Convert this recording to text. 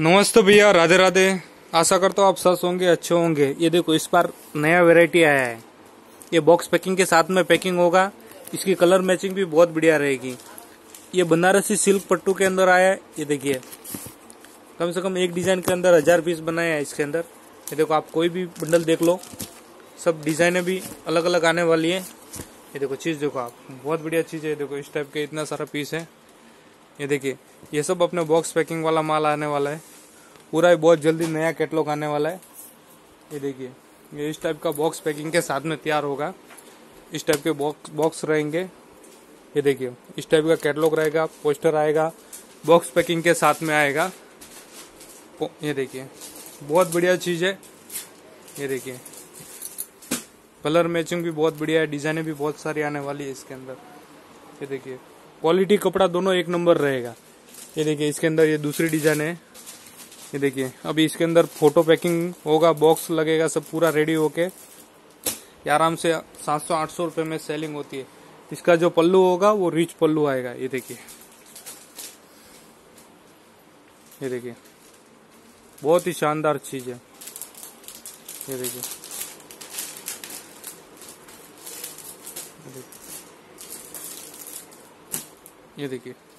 नमस्ते भैया, राधे राधे। आशा करता हूँ आप स्वस्थ होंगे, अच्छे होंगे। ये देखो, इस बार नया वैरायटी आया है। ये बॉक्स पैकिंग के साथ में पैकिंग होगा। इसकी कलर मैचिंग भी बहुत बढ़िया रहेगी। ये बनारसी सिल्क पट्टू के अंदर आया है। ये देखिए, कम से कम एक डिजाइन के अंदर 1000 पीस बनाया है इसके अंदर। ये देखो, आप कोई भी बंडल देख लो, सब डिजाइने भी अलग अलग आने वाली है। ये देखो चीज़ देखो आप, बहुत बढ़िया चीज़ है। देखो इस टाइप के इतना सारा पीस है। ये देखिए, ये सब अपने बॉक्स पैकिंग वाला माल आने वाला है पूरा। बहुत जल्दी नया कैटलॉग आने वाला है। ये देखिए, ये इस टाइप का बॉक्स पैकिंग के साथ में तैयार होगा। इस टाइप के बॉक्स रहेंगे। ये देखिए, इस टाइप का कैटलॉग रहेगा, पोस्टर आएगा, बॉक्स पैकिंग के साथ में आएगा। ये देखिए, बहुत बढ़िया चीज़ है। ये देखिए, कलर मैचिंग भी बहुत बढ़िया है, डिजाइने भी बहुत सारी आने वाली है इसके अंदर। ये देखिए, क्वालिटी कपड़ा दोनों एक नंबर रहेगा। ये देखिए, इसके अंदर ये दूसरी डिजाइन है। ये देखिए, अभी इसके अंदर फोटो पैकिंग होगा, बॉक्स लगेगा, सब पूरा रेडी होके ये आराम से 700-800 रुपये में सेलिंग होती है। इसका जो पल्लू होगा वो रिच पल्लू आएगा। ये देखिए, ये देखिए, बहुत ही शानदार चीज है। ये देखिए, ये देखिए।